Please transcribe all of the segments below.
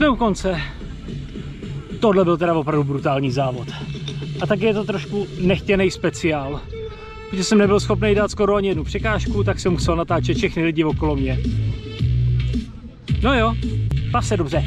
Jsme u konce. Tohle byl teda opravdu brutální závod. A tak je to trošku nechtěný speciál. Protože jsem nebyl schopný dát skoro ani jednu překážku, tak jsem musel natáčet všechny lidi okolo mě. No jo, pas se dobře.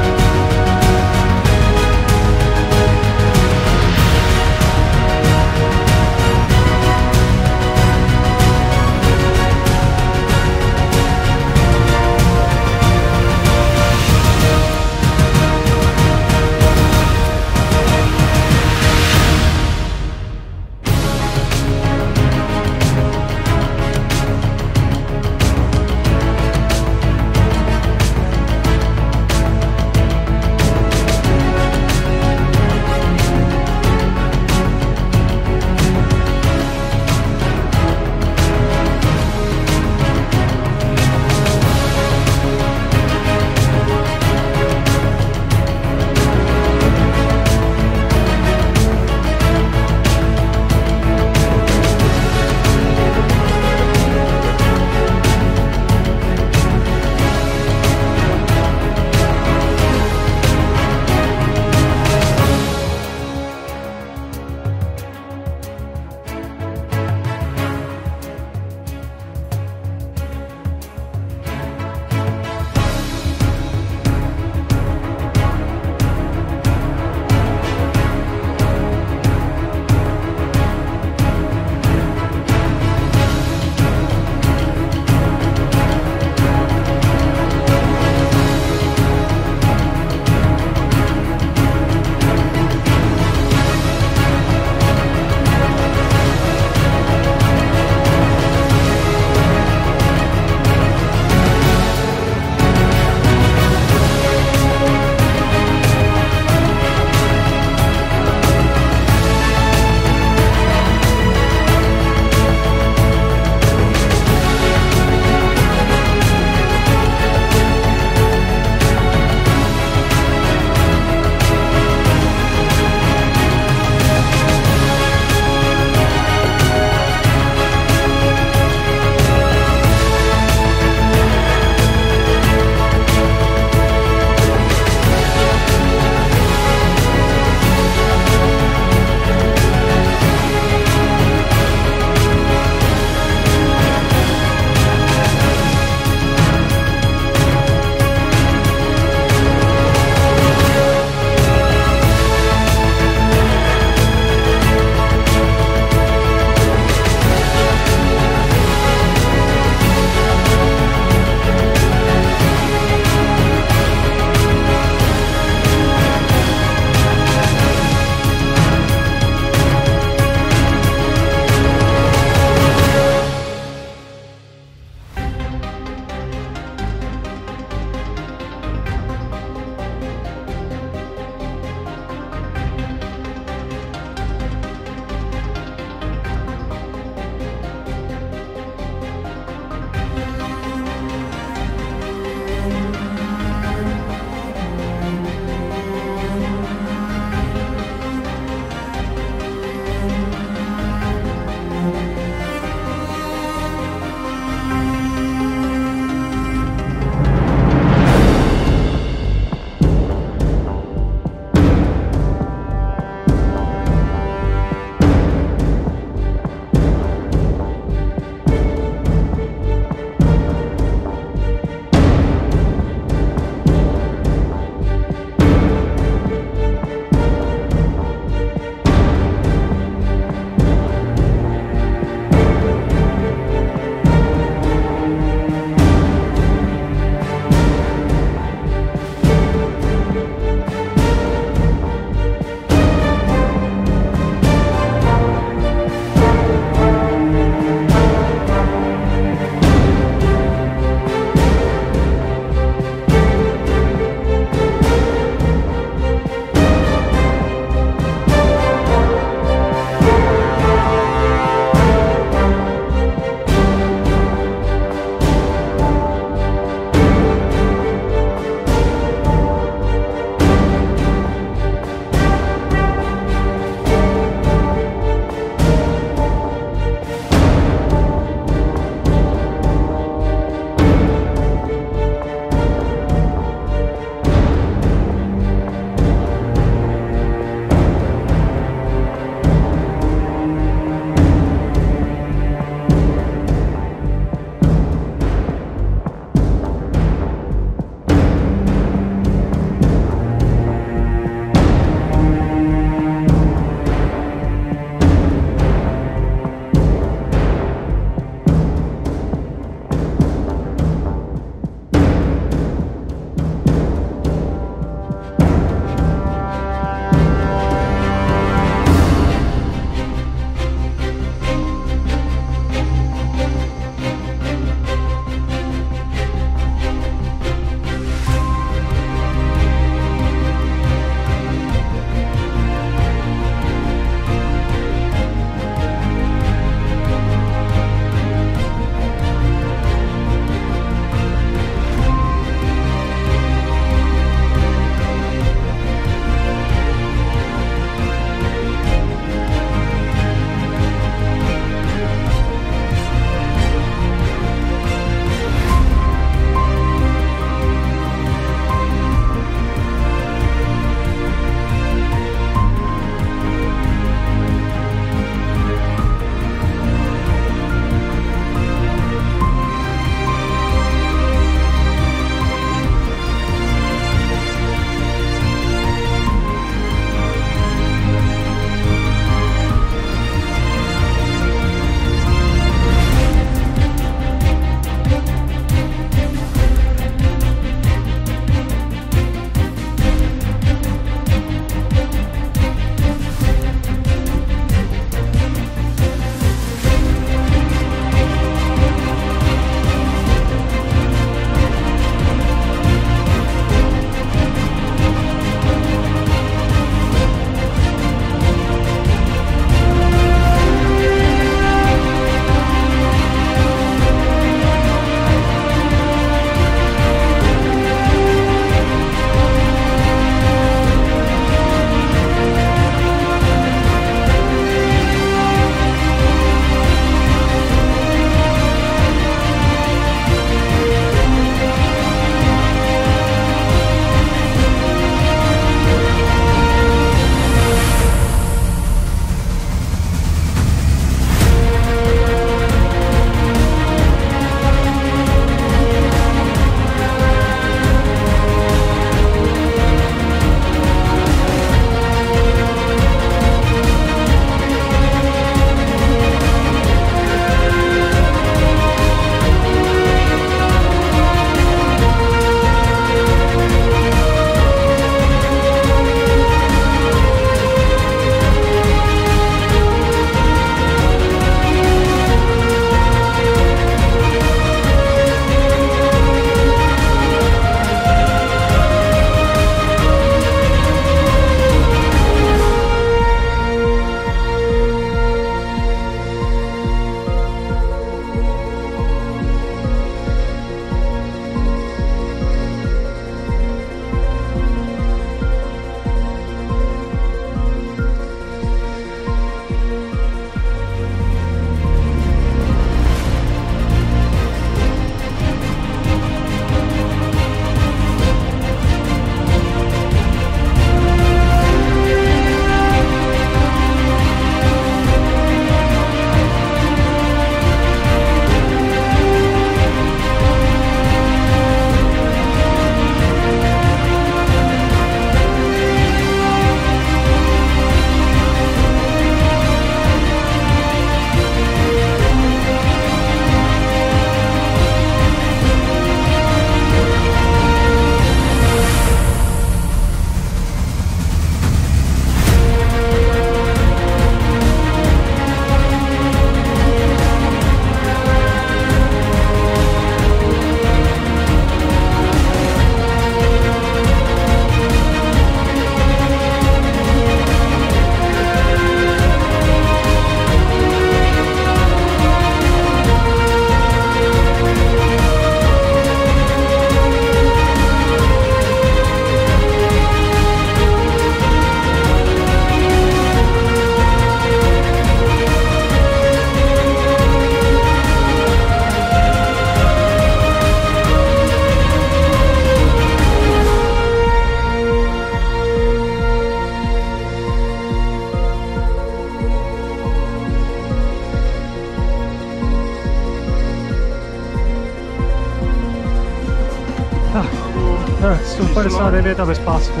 Super Sarajevo bez pasku.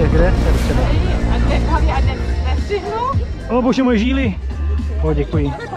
Je Grefter třeba. A kde je Grefter? Nestihnu? O, bože moje žíly. O, děkuji.